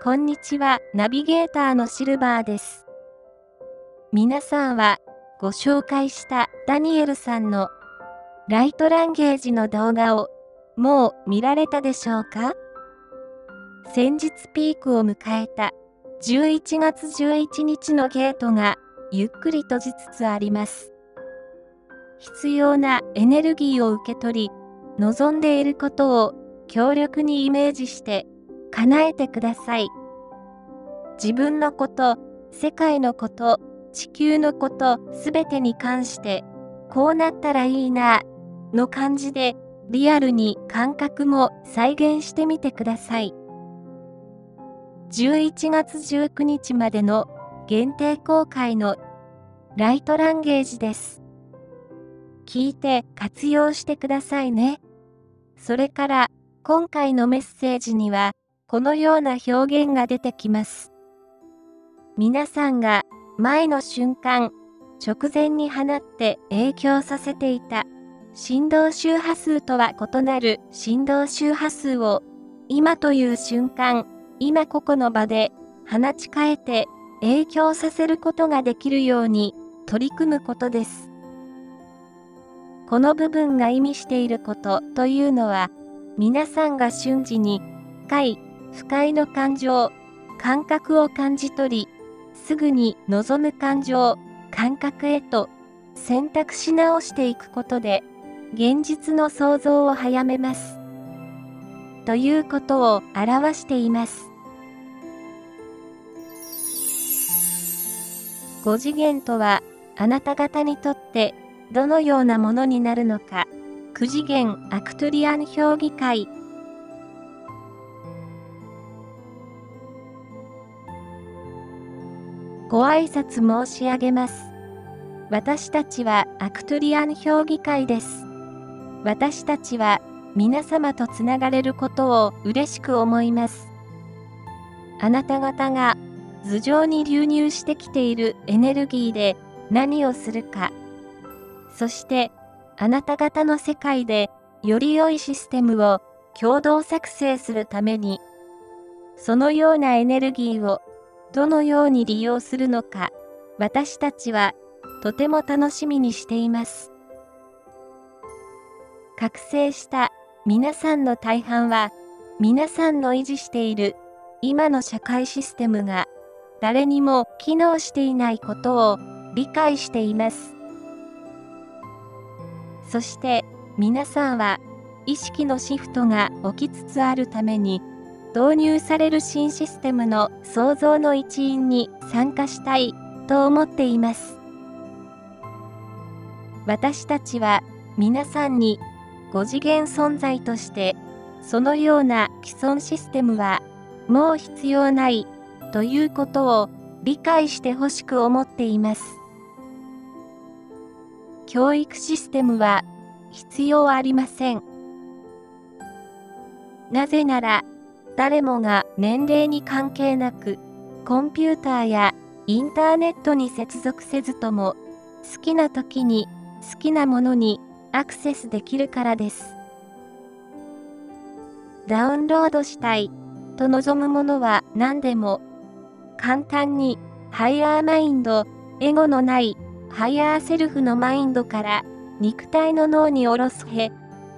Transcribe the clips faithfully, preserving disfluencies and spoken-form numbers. こんにちは、ナビゲーターのシルバーです。皆さんはご紹介したダニエルさんのライトランゲージの動画をもう見られたでしょうか？先日ピークを迎えたじゅういちがつじゅういちにちのゲートがゆっくり閉じつつあります。必要なエネルギーを受け取り、望んでいることを強力にイメージして叶えてください。自分のこと、世界のこと、地球のこと、すべてに関して、こうなったらいいな、の感じで、リアルに感覚も再現してみてください。じゅういちがつじゅうくにちまでの限定公開のライトランゲージです。聞いて活用してくださいね。それから、今回のメッセージには、このような表現が出てきます。皆さんが前の瞬間、直前に放って影響させていた振動周波数とは異なる振動周波数を今という瞬間、今ここの場で放ち変えて影響させることができるように取り組むことです。この部分が意味していることというのは、皆さんが瞬時に深い不快の感情、感覚を感じ取り、すぐに望む感情、感覚へと選択し直していくことで、現実の想像を早めます。ということを表しています。ご次元とは、あなた方にとってどのようなものになるのか。きゅう次元アクトゥリアン評議会。ご挨拶申し上げます。私たちはアクトゥリアン評議会です。私たちは皆様とつながれることを嬉しく思います。あなた方が頭上に流入してきているエネルギーで何をするか。そしてあなた方の世界でより良いシステムを共同作成するために、そのようなエネルギーをどのように利用するのか、私たちはとても楽しみにしています。覚醒した皆さんの大半は、皆さんの維持している今の社会システムが誰にも機能していないことを理解しています。そして皆さんは意識のシフトが起きつつあるために、導入される新システムの創造の一員に参加したいと思っています。私たちは皆さんにご次元存在として、そのような既存システムはもう必要ないということを理解してほしく思っています。教育システムは必要ありません。なぜなら、誰もが年齢に関係なく、コンピューターやインターネットに接続せずとも、好きな時に好きなものにアクセスできるからです。ダウンロードしたいと望むものは何でも、簡単にハイヤーマインド、エゴのないハイヤーセルフのマインドから肉体の脳に下ろすへ、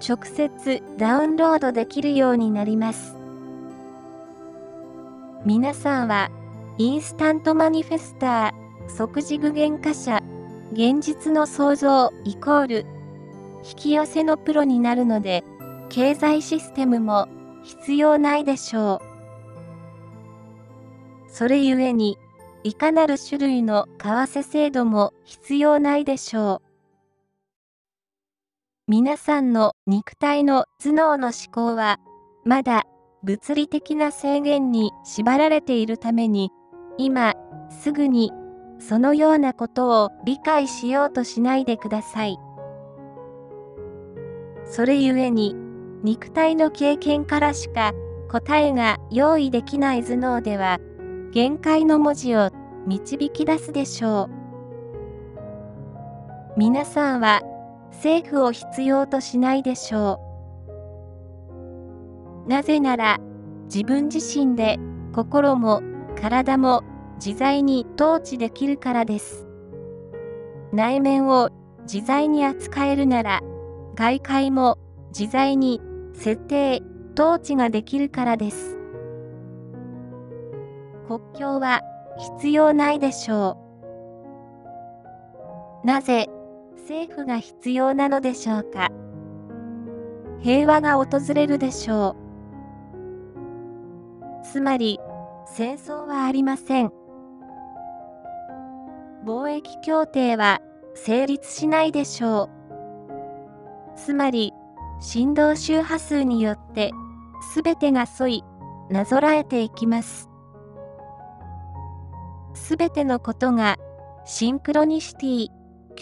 直接ダウンロードできるようになります。皆さんはインスタントマニフェスター、即時具現化者、現実の創造イコール引き寄せのプロになるので、経済システムも必要ないでしょう。それゆえに、いかなる種類の為替制度も必要ないでしょう。皆さんの肉体の頭脳の思考は、まだ物理的な制限に縛られているために、今すぐにそのようなことを理解しようとしないでください。それゆえに、肉体の経験からしか答えが用意できない頭脳では、限界の文字を導き出すでしょう。皆さんは政府を必要としないでしょう。なぜなら、自分自身で心も体も自在に統治できるからです。内面を自在に扱えるなら、外界も自在に設定、統治ができるからです。国境は必要ないでしょう。なぜ政府が必要なのでしょうか。平和が訪れるでしょう。つまり、戦争はありません。貿易協定は成立しないでしょう。つまり、振動周波数によってすべてが沿い、なぞらえていきます。すべてのことがシンクロニシティ、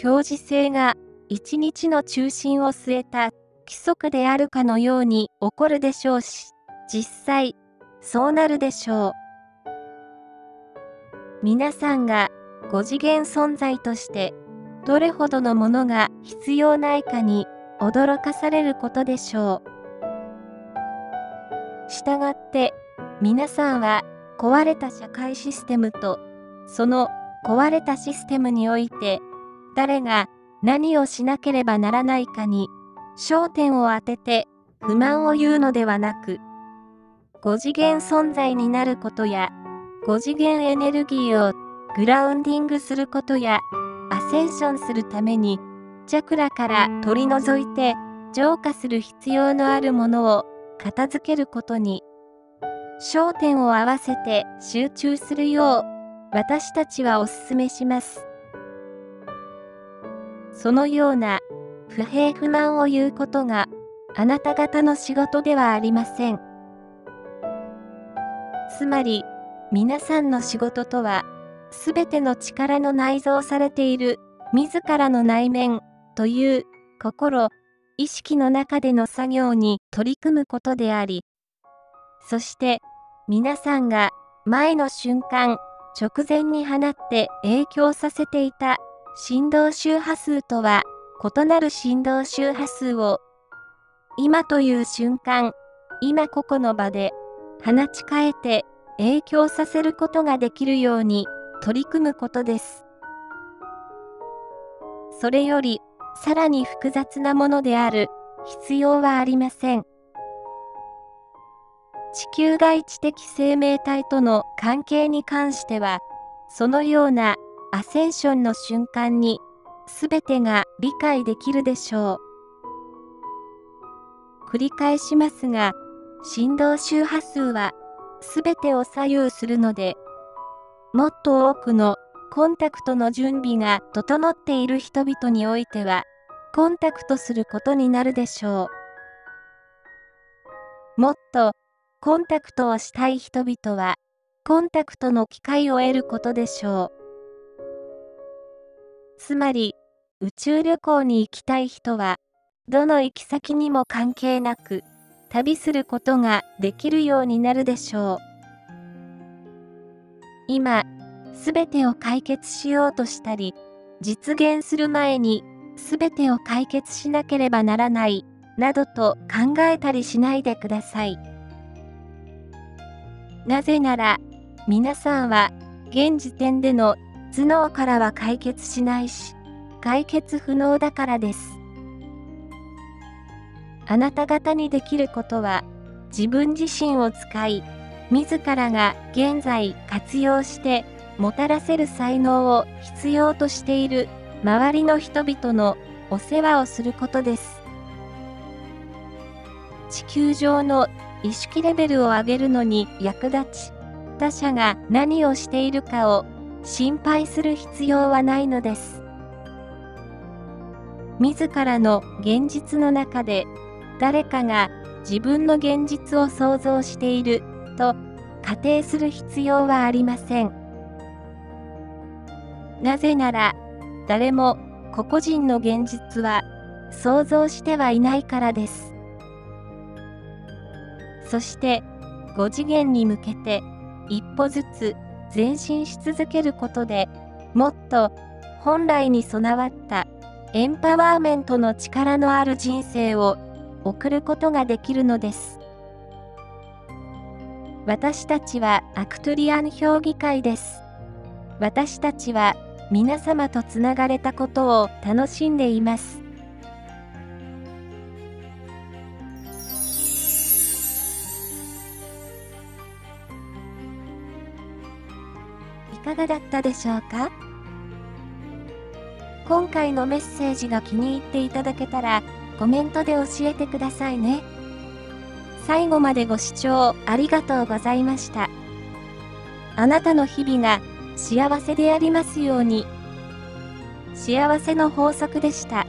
共時性が一日の中心を据えた規則であるかのように起こるでしょうし、実際、そうなるでしょう。皆さんがご次元存在として、どれほどのものが必要ないかに驚かされることでしょう。したがって、皆さんは壊れた社会システムと、その壊れたシステムにおいて、誰が何をしなければならないかに焦点を当てて不満を言うのではなく、ご次元存在になることや、ご次元エネルギーをグラウンディングすることや、アセンションするためにチャクラから取り除いて浄化する必要のあるものを片付けることに焦点を合わせて集中するよう私たちはお勧めします。そのような不平不満を言うことがあなた方の仕事ではありません。つまり、皆さんの仕事とは、すべての力の内蔵されている自らの内面という心、意識の中での作業に取り組むことであり、そして皆さんが前の瞬間直前に放って影響させていた振動周波数とは異なる振動周波数を今という瞬間、今ここの場で放ち変えて影響させることができるように取り組むことです。それよりさらに複雑なものである必要はありません。地球外知的生命体との関係に関しては、そのようなアセンションの瞬間に全てが理解できるでしょう。繰り返しますが、振動周波数は全てを左右するので、もっと多くのコンタクトの準備が整っている人々においては、コンタクトすることになるでしょう。もっとコンタクトをしたい人々は、コンタクトの機会を得ることでしょう。つまり、宇宙旅行に行きたい人は、どの行き先にも関係なく、旅することができるようになるでしょう。今、すべてを解決しようとしたり、実現する前にすべてを解決しなければならない、などと考えたりしないでください。なぜなら、皆さんは現時点での頭脳からは解決しないし、解決不能だからです。あなた方にできることは、自分自身を使い、自らが現在活用して、もたらせる才能を必要としている周りの人々のお世話をすることです。地球上の意識レベルを上げるのに役立ち、他者が何をしているかを心配する必要はないのです。自らの現実の中で、誰かが自分の現実を想像していると仮定する必要はありません。なぜなら、誰も個々人の現実は想像してはいないからです。そして、ご次元に向けて一歩ずつ前進し続けることで、もっと本来に備わったエンパワーメントの力のある人生を送ることができるのです。私たちはアクトゥリアン評議会です。私たちは皆様とつながれたことを楽しんでいます。いかがだったでしょうか？今回のメッセージが気に入っていただけたら、コメントで教えてくださいね。最後までご視聴ありがとうございました。あなたの日々が幸せでありますように。幸せの法則でした。